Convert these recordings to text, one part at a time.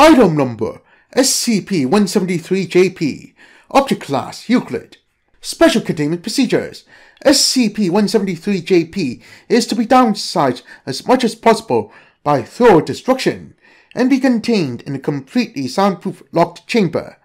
Item number SCP-173-JP. Object class Euclid. Special containment procedures. SCP-173-JP is to be downsized as much as possible by thorough destruction and be contained in a completely soundproof locked chamber.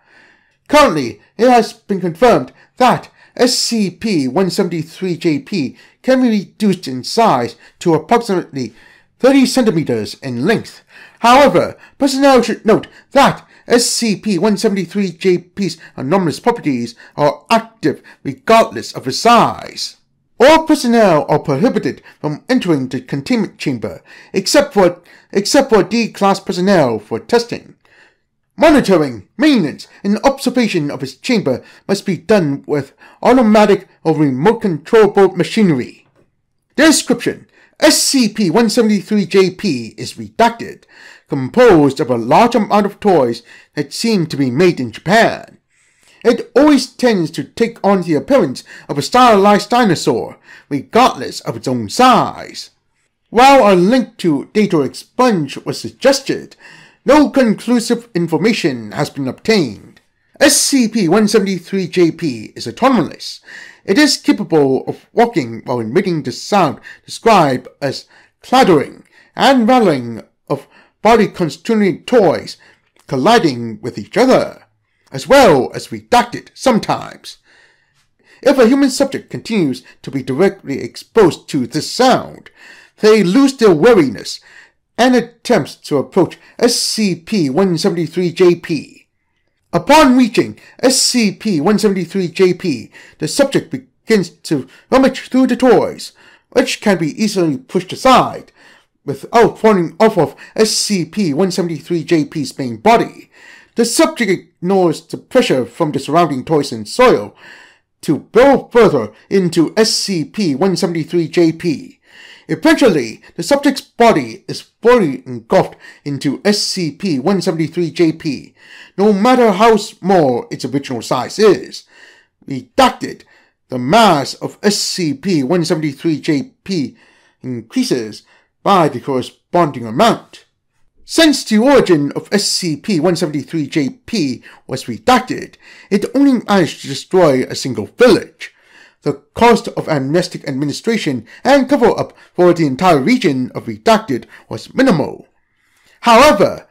Currently, it has been confirmed that SCP-173-JP can be reduced in size to approximately 30 centimeters in length. However, personnel should note that SCP-173-JP's anomalous properties are active regardless of its size. All personnel are prohibited from entering the containment chamber except for D-class personnel for testing. Monitoring, maintenance, and observation of its chamber must be done with automatic or remote-controllable machinery. Description: SCP-173-JP is redacted, composed of a large amount of toys that seem to be made in Japan. It always tends to take on the appearance of a stylized dinosaur, regardless of its own size. While a link to Data Expunge was suggested, no conclusive information has been obtained. SCP-173-JP is autonomous. It is capable of walking while emitting the sound described as clattering and rattling of body constituent toys colliding with each other, as well as redacted sometimes. If a human subject continues to be directly exposed to this sound, they lose their wariness and attempts to approach SCP-173-JP. Upon reaching SCP-173-JP, the subject begins to rummage through the toys, which can be easily pushed aside, without falling off of SCP-173-JP's main body. The subject ignores the pressure from the surrounding toys and soil to build further into SCP-173-JP. Eventually, the subject's body is fully engulfed into SCP-173-JP, no matter how small its original size is. Redacted, the mass of SCP-173-JP increases by the corresponding amount. Since the origin of SCP-173-JP was redacted, it only managed to destroy a single village. The cost of amnestic administration and cover-up for the entire region of Redacted was minimal. However,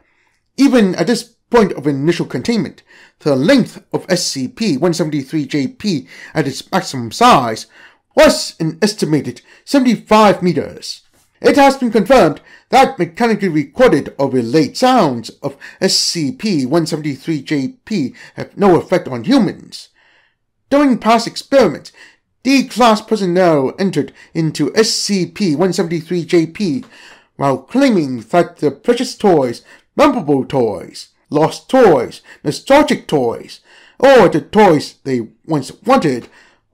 even at this point of initial containment, the length of SCP-173-JP at its maximum size was an estimated 75 meters. It has been confirmed that mechanically recorded or relayed sounds of SCP-173-JP have no effect on humans. During past experiments, D-Class personnel entered into SCP-173-JP while claiming that the precious toys, memorable toys, lost toys, nostalgic toys, or the toys they once wanted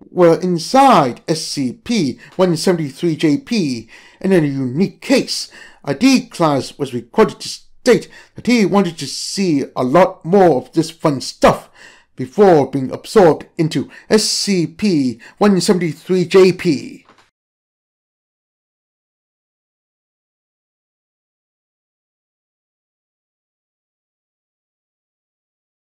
were inside SCP-173-JP. In a unique case, a D-Class was recorded to state that he wanted to see a lot more of this fun stuff before being absorbed into SCP-173-JP.